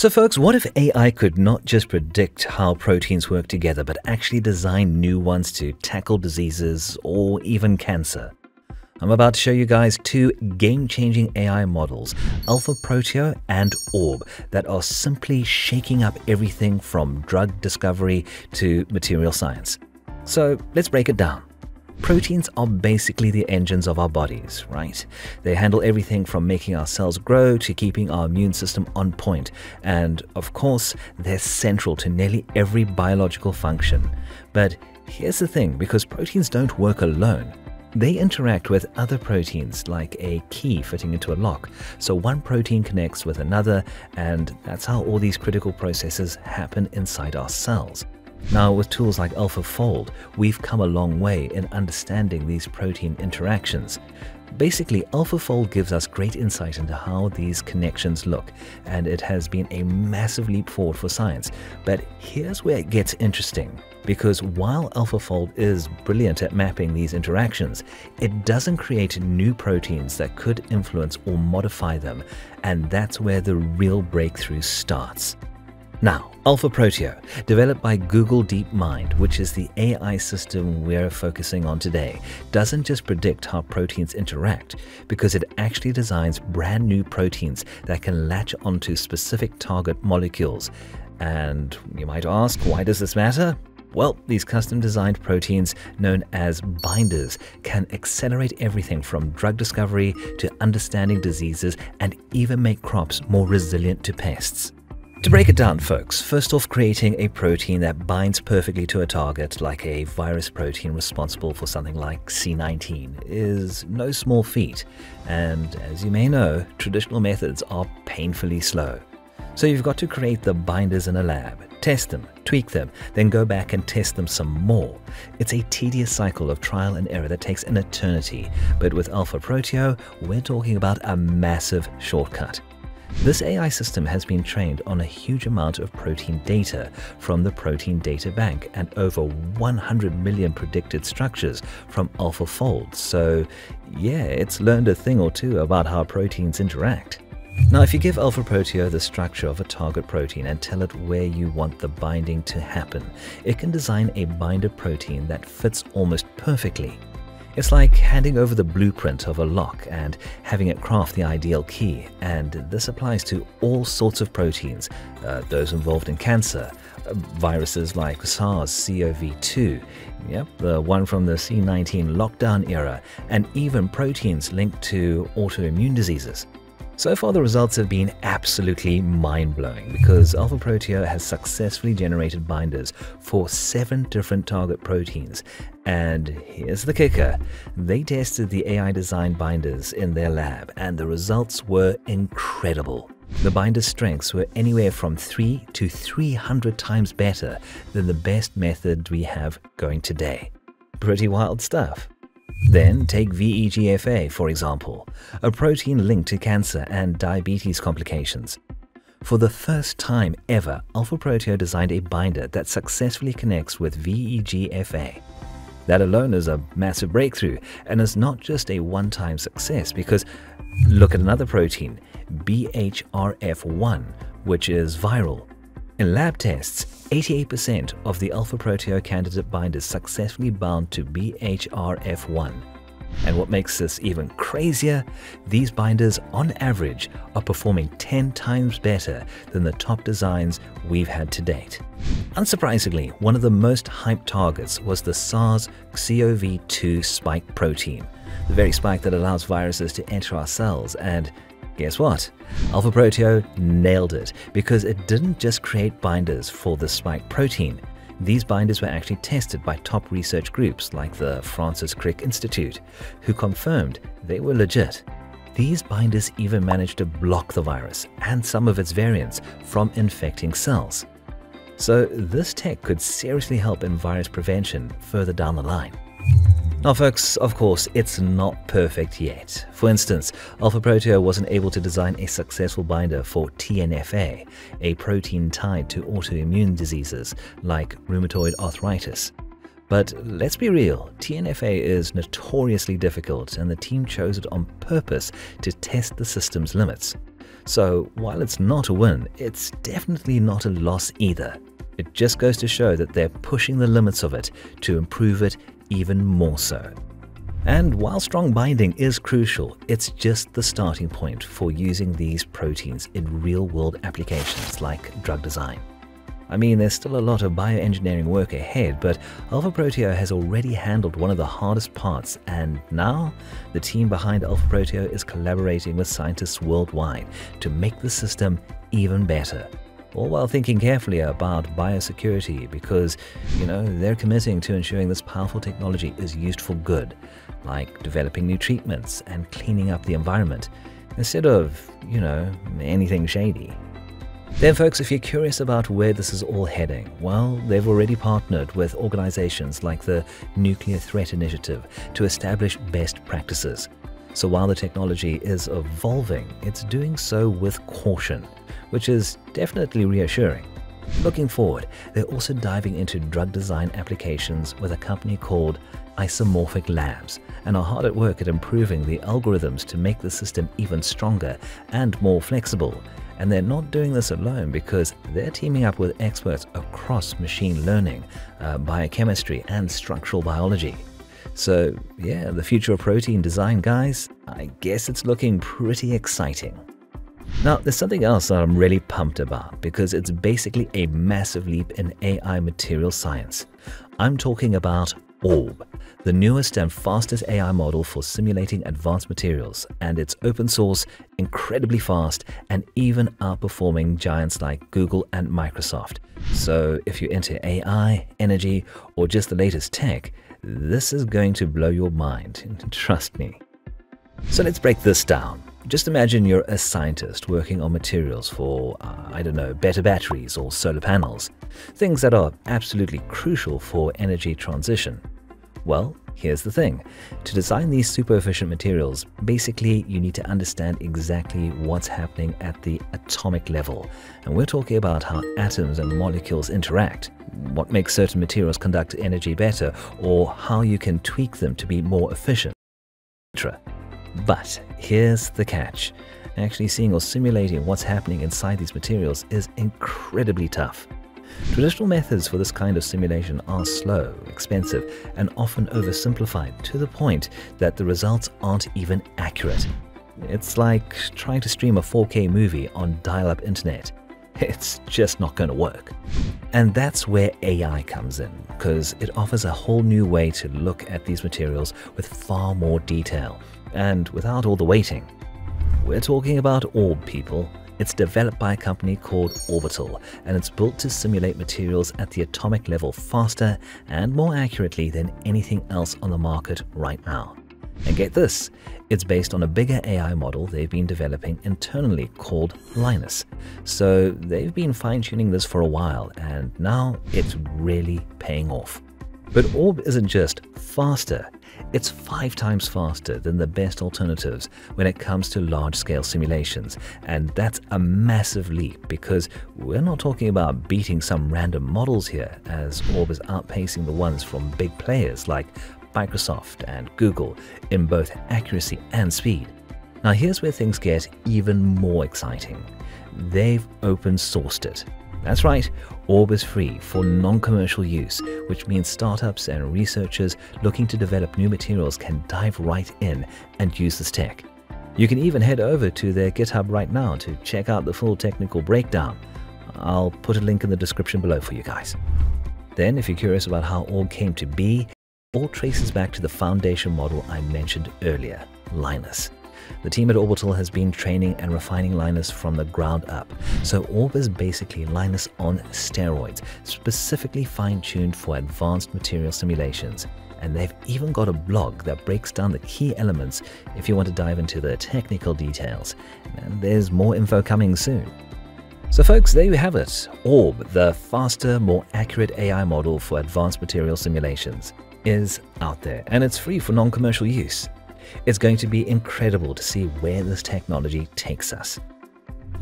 So folks, what if AI could not just predict how proteins work together, but actually design new ones to tackle diseases or even cancer? I'm about to show you guys two game-changing AI models, AlphaProteo and Orb, that are simply shaking up everything from drug discovery to material science. So let's break it down. Proteins are basically the engines of our bodies, right? They handle everything from making our cells grow to keeping our immune system on point. And of course, they're central to nearly every biological function. But here's the thing, because proteins don't work alone. They interact with other proteins like a key fitting into a lock. So one protein connects with another, and that's how all these critical processes happen inside our cells. Now, with tools like AlphaFold, we've come a long way in understanding these protein interactions. Basically, AlphaFold gives us great insight into how these connections look, and it has been a massive leap forward for science. But here's where it gets interesting, because while AlphaFold is brilliant at mapping these interactions, it doesn't create new proteins that could influence or modify them, and that's where the real breakthrough starts. Now, AlphaProteo, developed by Google DeepMind, which is the AI system we're focusing on today, doesn't just predict how proteins interact, because it actually designs brand new proteins that can latch onto specific target molecules. And you might ask, why does this matter? Well, these custom-designed proteins, known as binders, can accelerate everything from drug discovery to understanding diseases and even make crops more resilient to pests. To break it down, folks, first off, creating a protein that binds perfectly to a target, like a virus protein responsible for something like C19, is no small feat. And as you may know, traditional methods are painfully slow. So you've got to create the binders in a lab, test them, tweak them, then go back and test them some more. It's a tedious cycle of trial and error that takes an eternity. But with AlphaProteo, we're talking about a massive shortcut. This AI system has been trained on a huge amount of protein data from the Protein Data Bank and over 100 million predicted structures from AlphaFold. So yeah, it's learned a thing or two about how proteins interact. Now, if you give AlphaProteo the structure of a target protein and tell it where you want the binding to happen, it can design a binder protein that fits almost perfectly. It's like handing over the blueprint of a lock and having it craft the ideal key, and this applies to all sorts of proteins, those involved in cancer, viruses like SARS-CoV-2, yep, the one from the C19 lockdown era, and even proteins linked to autoimmune diseases. So far, the results have been absolutely mind-blowing, because AlphaProteo has successfully generated binders for 7 different target proteins. And here's the kicker. They tested the AI-designed binders in their lab, and the results were incredible. The binder strengths were anywhere from 3 to 300 times better than the best method we have going today. Pretty wild stuff. Then take VEGFA, for example, a protein linked to cancer and diabetes complications. For the first time ever, AlphaProteo designed a binder that successfully connects with VEGFA. That alone is a massive breakthrough, and it's not just a one-time success, because look at another protein, BHRF1, which is viral. In lab tests, 88% of the AlphaProteo candidate binders successfully bound to BHRF1. And what makes this even crazier, these binders on average are performing 10 times better than the top designs we've had to date. Unsurprisingly, one of the most hyped targets was the SARS-CoV-2 spike protein, the very spike that allows viruses to enter our cells. And guess what? AlphaProteo nailed it, because it didn't just create binders for the spike protein. These binders were actually tested by top research groups like the Francis Crick Institute, who confirmed they were legit. These binders even managed to block the virus and some of its variants from infecting cells. So this tech could seriously help in virus prevention further down the line. Now folks, of course, it's not perfect yet. For instance, AlphaProteo wasn't able to design a successful binder for TNF-alpha, a protein tied to autoimmune diseases like rheumatoid arthritis. But let's be real, TNFA is notoriously difficult, and the team chose it on purpose to test the system's limits. So while it's not a win, it's definitely not a loss either. It just goes to show that they're pushing the limits of it to improve it even more so. And while strong binding is crucial, it's just the starting point for using these proteins in real-world applications like drug design. I mean, there's still a lot of bioengineering work ahead, but AlphaProteo has already handled one of the hardest parts, and now the team behind AlphaProteo is collaborating with scientists worldwide to make the system even better. All while thinking carefully about biosecurity because, you know, they're committing to ensuring this powerful technology is used for good, like developing new treatments and cleaning up the environment, instead of, you know, anything shady. Then folks, if you're curious about where this is all heading, well, they've already partnered with organizations like the Nuclear Threat Initiative to establish best practices. So while the technology is evolving, it's doing so with caution, which is definitely reassuring. Looking forward, they're also diving into drug design applications with a company called Isomorphic Labs and are hard at work at improving the algorithms to make the system even stronger and more flexible. And they're not doing this alone because they're teaming up with experts across machine learning, biochemistry, and structural biology. So yeah, the future of protein design, guys, I guess it's looking pretty exciting. Now, there's something else that I'm really pumped about because it's basically a massive leap in AI material science. I'm talking about Orb, the newest and fastest AI model for simulating advanced materials, and it's open source, incredibly fast, and even outperforming giants like Google and Microsoft. So if you're into AI, energy, or just the latest tech, this is going to blow your mind, trust me. So let's break this down. Just imagine you're a scientist working on materials for, I don't know, better batteries or solar panels, things that are absolutely crucial for energy transition. Well, here's the thing. To design these super efficient materials, basically you need to understand exactly what's happening at the atomic level. And we're talking about how atoms and molecules interact, what makes certain materials conduct energy better, or how you can tweak them to be more efficient, etc. But here's the catch. Actually seeing or simulating what's happening inside these materials is incredibly tough. Traditional methods for this kind of simulation are slow, expensive, and often oversimplified to the point that the results aren't even accurate. It's like trying to stream a 4K movie on dial-up internet. It's just not going to work. And that's where AI comes in, because it offers a whole new way to look at these materials with far more detail and without all the waiting. We're talking about Orb, people. It's developed by a company called Orbital, and it's built to simulate materials at the atomic level faster and more accurately than anything else on the market right now. And get this, it's based on a bigger AI model they've been developing internally called Linus. So they've been fine-tuning this for a while, and now it's really paying off. But Orb isn't just faster, it's 5 times faster than the best alternatives when it comes to large-scale simulations, and that's a massive leap because we're not talking about beating some random models here, as Orb is outpacing the ones from big players like Microsoft and Google in both accuracy and speed. Now here's where things get even more exciting. They've open-sourced it. That's right, Orb is free for non-commercial use, which means startups and researchers looking to develop new materials can dive right in and use this tech. You can even head over to their GitHub right now to check out the full technical breakdown. I'll put a link in the description below for you guys. Then, if you're curious about how Orb came to be, all traces back to the foundation model I mentioned earlier, Linus. The team at Orbital has been training and refining Linus from the ground up, so Orb is basically Linus on steroids, specifically fine-tuned for advanced material simulations. And they've even got a blog that breaks down the key elements if you want to dive into the technical details. And there's more info coming soon. So folks, there you have it. Orb, the faster, more accurate AI model for advanced material simulations, is out there, and it's free for non-commercial use. It's going to be incredible to see where this technology takes us.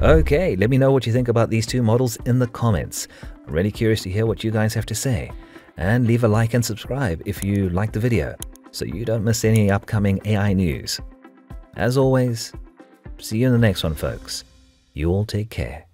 Okay, let me know what you think about these two models in the comments. I'm really curious to hear what you guys have to say. and leave a like and subscribe if you like the video so you don't miss any upcoming AI news. As always, see you in the next one, folks. You all take care.